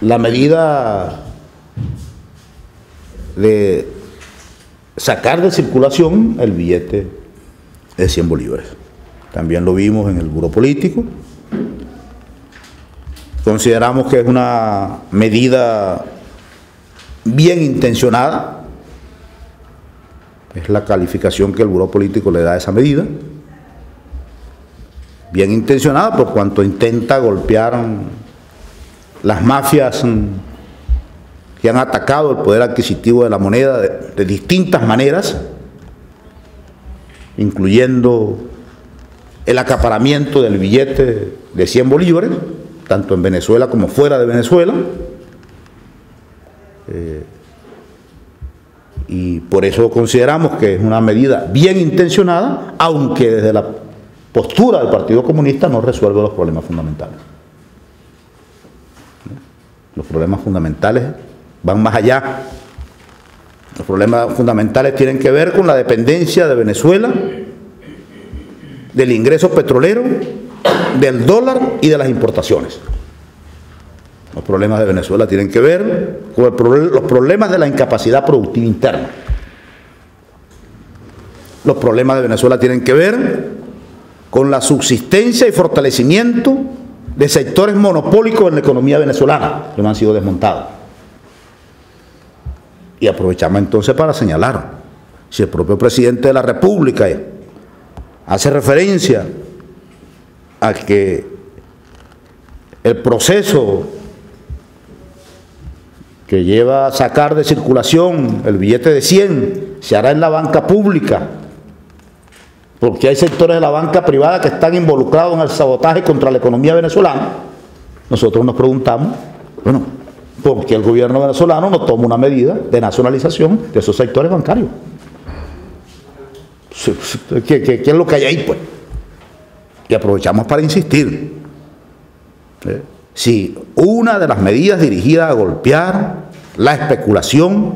la medida de sacar de circulación el billete de 100 bolívares. También lo vimos en el Buró Político. Consideramos que es una medida bien intencionada, es la calificación que el Buró Político le da a esa medida, bien intencionada por cuanto intenta golpear las mafias que han atacado el poder adquisitivo de la moneda de distintas maneras, incluyendo el acaparamiento del billete de 100 bolívares, tanto en Venezuela como fuera de Venezuela, y por eso consideramos que es una medida bien intencionada, aunque desde la postura del Partido Comunista no resuelve los problemas fundamentales. Los problemas fundamentales van más allá. Los problemas fundamentales tienen que ver con la dependencia de Venezuela, del ingreso petrolero, del dólar y de las importaciones. Los problemas de Venezuela tienen que ver con los problemas de la incapacidad productiva interna. Los problemas de Venezuela tienen que ver con la subsistencia y fortalecimiento de sectores monopólicos en la economía venezolana, que no han sido desmontados. Y aprovechamos entonces para señalar, si el propio presidente de la República hace referencia a que el proceso que lleva a sacar de circulación el billete de 100 se hará en la banca pública, porque hay sectores de la banca privada que están involucrados en el sabotaje contra la economía venezolana. Nosotros nos preguntamos, bueno, ¿por qué el gobierno venezolano no toma una medida de nacionalización de esos sectores bancarios? ¿Qué es lo que hay ahí, pues? Y aprovechamos para insistir. Si una de las medidas dirigidas a golpear la especulación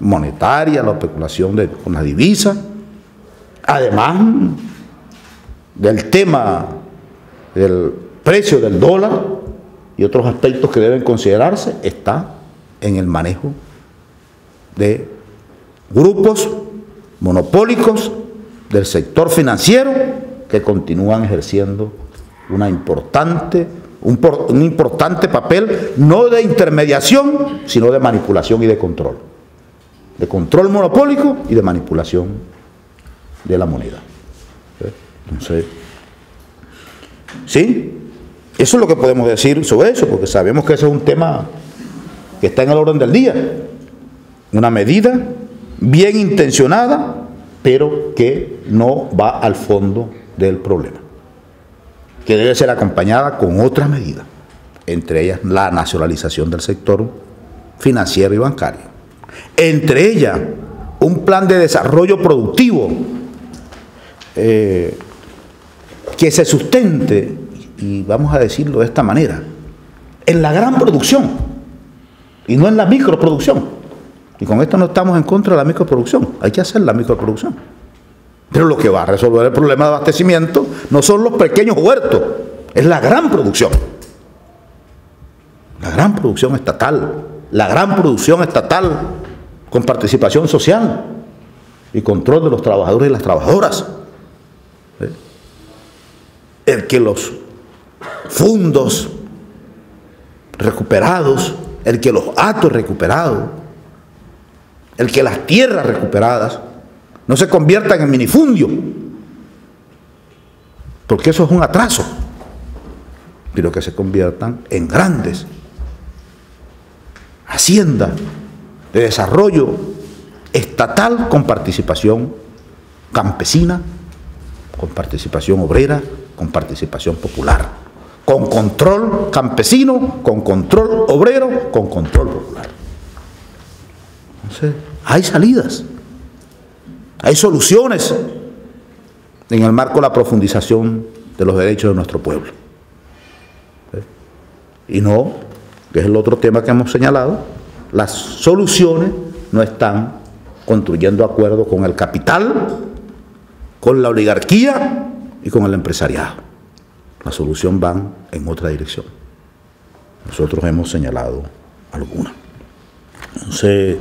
monetaria, la especulación con las divisas, además del tema del precio del dólar y otros aspectos que deben considerarse, está en el manejo de grupos monopólicos del sector financiero que continúan ejerciendo un importante papel, no de intermediación, sino de manipulación y de control monopólico y de manipulación de la moneda. Entonces, sí, eso es lo que podemos decir sobre eso, porque sabemos que ese es un tema que está en el orden del día, una medida bien intencionada, pero que no va al fondo del problema, que debe ser acompañada con otras medidas, entre ellas la nacionalización del sector financiero y bancario, entre ellas un plan de desarrollo productivo que se sustente, y vamos a decirlo de esta manera, en la gran producción y no en la microproducción. Y con esto no estamos en contra de la microproducción, hay que hacer la microproducción. Pero lo que va a resolver el problema de abastecimiento no son los pequeños huertos, es la gran producción estatal, con participación social y control de los trabajadores y las trabajadoras. El que los fondos recuperados, el que los actos recuperados, el que las tierras recuperadas no se conviertan en minifundio, porque eso es un atraso, pero que se conviertan en grandes haciendas de desarrollo estatal con participación campesina, con participación obrera, con participación popular, con control campesino, con control obrero, con control popular. Entonces, hay salidas. Hay soluciones en el marco de la profundización de los derechos de nuestro pueblo. Y no, que es el otro tema que hemos señalado, las soluciones no están construyendo acuerdos con el capital, con la oligarquía y con el empresariado. Las soluciones van en otra dirección. Nosotros hemos señalado alguna. Entonces,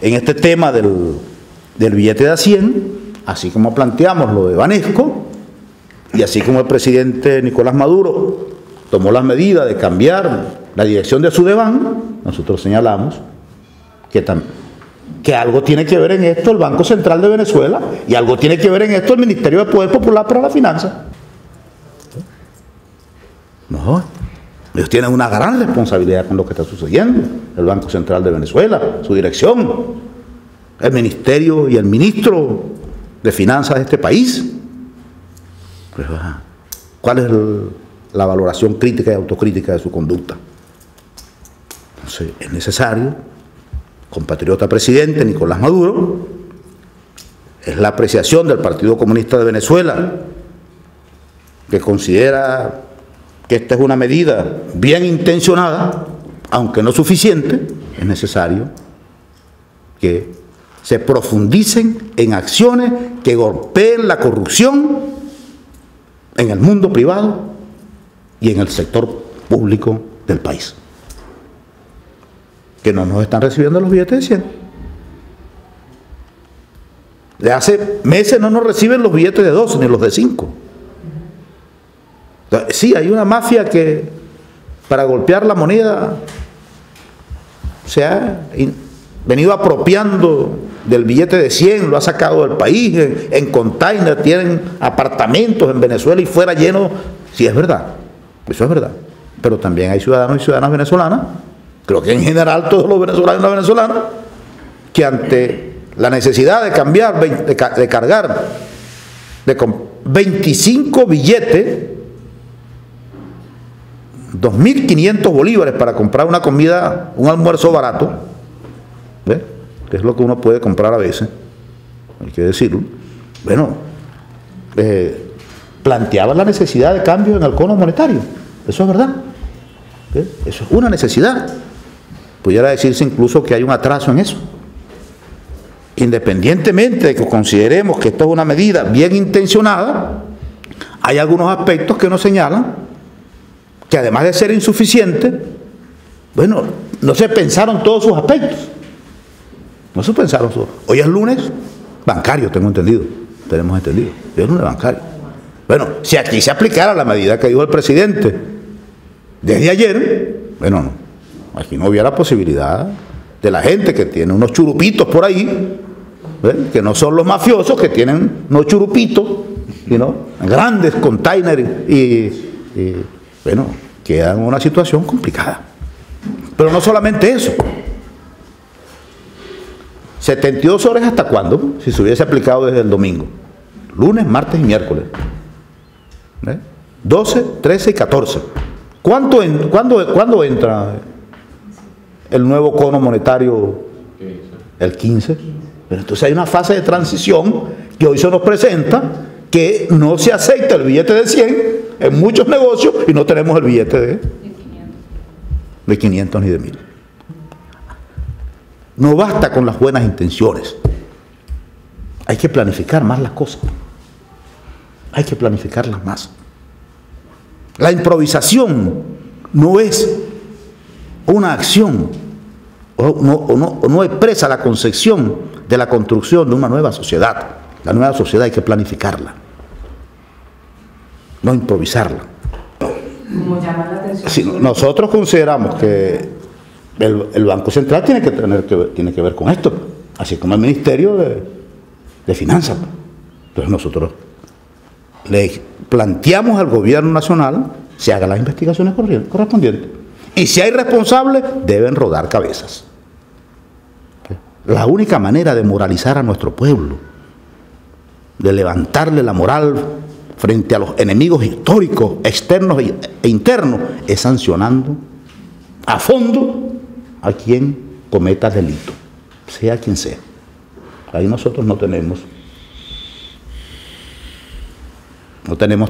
en este tema del billete de A100, así como planteamos lo de Banesco, y así como el presidente Nicolás Maduro tomó las medidas de cambiar la dirección de Sudeban, nosotros señalamos que algo tiene que ver en esto el Banco Central de Venezuela y algo tiene que ver en esto el Ministerio de Poder Popular para la Finanza. No, ellos tienen una gran responsabilidad con lo que está sucediendo. El Banco Central de Venezuela, su dirección, el Ministerio y el Ministro de Finanzas de este país. Pues, ¿cuál es la valoración crítica y autocrítica de su conducta? Entonces, es necesario, compatriota presidente Nicolás Maduro, es la apreciación del Partido Comunista de Venezuela, que considera que esta es una medida bien intencionada, aunque no suficiente. Es necesario que se profundicen en acciones que golpeen la corrupción en el mundo privado y en el sector público del país, que no nos están recibiendo los billetes de 100. De hace meses no nos reciben los billetes de 2 ni los de 5. Sí, hay una mafia que para golpear la moneda se ha venido apropiando del billete de 100, lo ha sacado del país, en container, tienen apartamentos en Venezuela y fuera lleno. Sí, es verdad, eso es verdad. Pero también hay ciudadanos y ciudadanas venezolanas, creo que en general todos los venezolanos y las venezolanas, que ante la necesidad de cambiar, de cargar de 25 billetes, 2.500 bolívares para comprar una comida, un almuerzo barato, ¿ves?, que es lo que uno puede comprar a veces, hay que decirlo, bueno, planteaba la necesidad de cambio en el cono monetario, eso es verdad, ¿eh? Eso es una necesidad, pudiera decirse incluso que hay un atraso en eso, independientemente de que consideremos que esto es una medida bien intencionada. Hay algunos aspectos que nos señalan que además de ser insuficiente, bueno, no se pensaron todos sus aspectos. No se pensaron. Hoy es lunes bancario, tengo entendido. Tenemos entendido. Hoy es lunes bancario. Bueno, si aquí se aplicara la medida que dijo el presidente desde ayer, bueno, no. Aquí no hubiera posibilidad de la gente que tiene unos churupitos por ahí, ¿ven?, que no son los mafiosos, que tienen unos churupitos, ¿no?, grandes containers y bueno, queda en una situación complicada. Pero no solamente eso. 72 horas hasta cuándo, si se hubiese aplicado desde el domingo, lunes, martes y miércoles, ¿eh? 12, 13 y 14. ¿Cuándo entra el nuevo cono monetario? El 15. Pero entonces hay una fase de transición que hoy se nos presenta, que no se acepta el billete de 100 en muchos negocios y no tenemos el billete de 500 ni de 1000. No basta con las buenas intenciones. Hay que planificar más las cosas. Hay que planificarlas más. La improvisación no es una acción o no expresa la concepción de la construcción de una nueva sociedad. La nueva sociedad hay que planificarla, no improvisarla. Como llama la atención. Si nosotros consideramos que el Banco Central tiene que ver con esto, así como el Ministerio de Finanzas. Entonces nosotros le planteamos al Gobierno Nacional se hagan las investigaciones correspondientes. Y si hay responsables, deben rodar cabezas. La única manera de moralizar a nuestro pueblo, de levantarle la moral frente a los enemigos históricos, externos e internos, es sancionando a fondo a quien cometa delito, sea quien sea. Ahí nosotros no tenemos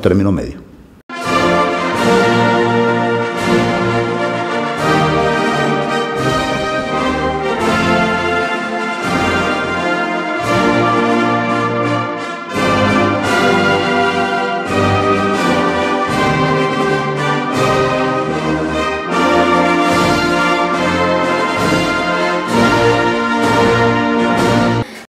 término medio.